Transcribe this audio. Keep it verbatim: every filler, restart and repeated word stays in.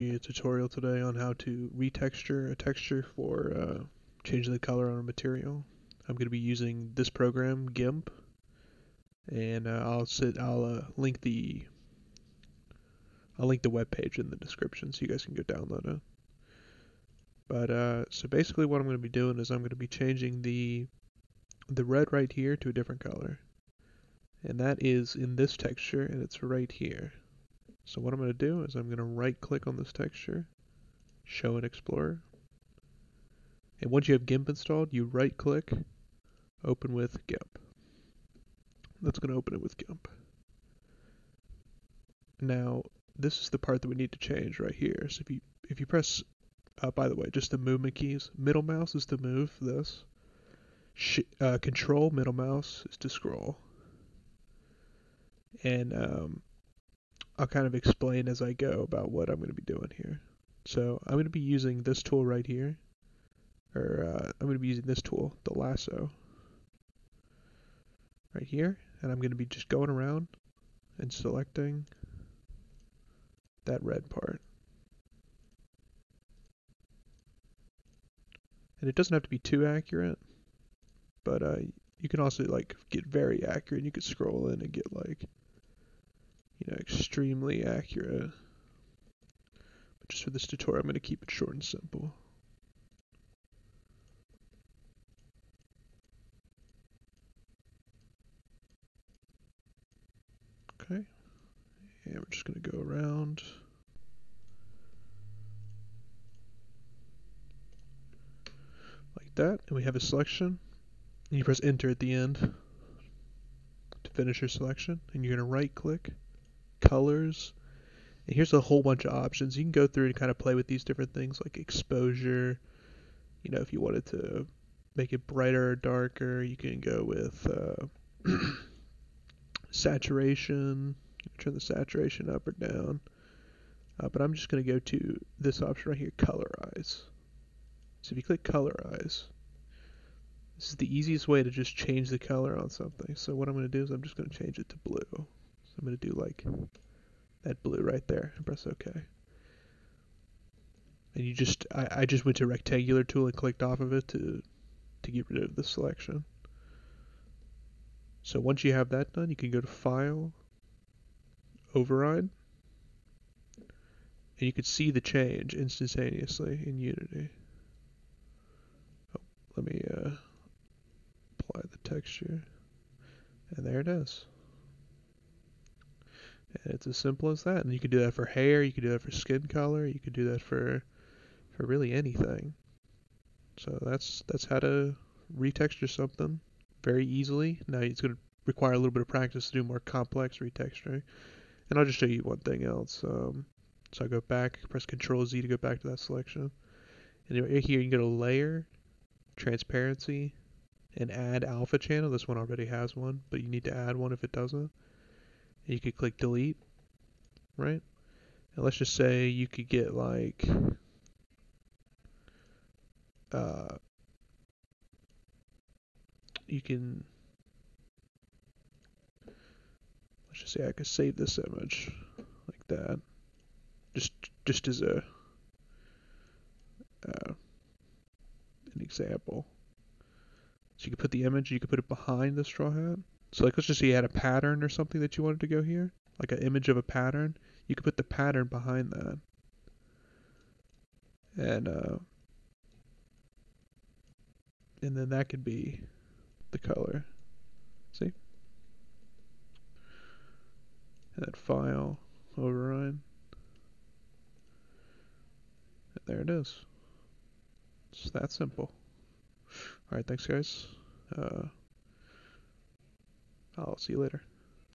A tutorial today on how to retexture a texture for uh, changing the color on a material. I'm going to be using this program, GIMP, and uh, I'll sit. I'll uh, link the I'll link the web page in the description so you guys can go download it. But uh, so basically, what I'm going to be doing is I'm going to be changing the the red right here to a different color, and that is in this texture, and it's right here. So what I'm going to do is I'm going to right click on this texture, show in Explorer, and once you have GIMP installed, you right click, open with GIMP. That's going to open it with GIMP. Now this is the part that we need to change right here. So if you if you press, uh, by the way, just the movement keys. Middle mouse is to move this. Sh uh, control middle mouse is to scroll. And um. I'll kind of explain as I go about what I'm going to be doing here. So I'm going to be using this tool right here, or uh, I'm going to be using this tool, the lasso, right here, and I'm going to be just going around and selecting that red part. And it doesn't have to be too accurate, but uh, you can also like get very accurate. You could scroll in and get like, you know, extremely accurate. But just for this tutorial, I'm going to keep it short and simple. Okay. And we're just going to go around. Like that. And we have a selection. And you press enter at the end to finish your selection. And you're going to right click. Colors, and here's a whole bunch of options. You can go through and kind of play with these different things like exposure, you know, if you wanted to make it brighter or darker. You can go with uh, saturation, turn the saturation up or down, uh, but I'm just going to go to this option right here, colorize. So if you click colorize, this is the easiest way to just change the color on something. So what I'm going to do is I'm just going to change it to blue. I'm going to do like that blue right there and press OK. And you just, I, I just went to rectangular tool and clicked off of it to, to get rid of the selection. So once you have that done, you can go to File, Override, and you can see the change instantaneously in Unity. Oh, let me uh, apply the texture, and there it is. And it's as simple as that. And you can do that for hair, you can do that for skin color, you can do that for for really anything. So that's that's how to retexture something very easily. Now it's going to require a little bit of practice to do more complex retexturing. And I'll just show you one thing else. Um, so I go back, press Control Z to go back to that selection. And right here you can go to Layer, Transparency, and Add Alpha Channel. This one already has one, but you need to add one if it doesn't. You could click delete, right? And let's just say you could get like uh, you can let's just say I could save this image like that, just just as a uh, an example. So you could put the image, you could put it behind the straw hat. So like, let's just say you had a pattern or something that you wanted to go here, like an image of a pattern. You could put the pattern behind that. And uh, and then that could be the color. See? And that File, Override. And there it is. It's that simple. All right, thanks guys. Uh, I'll see you later.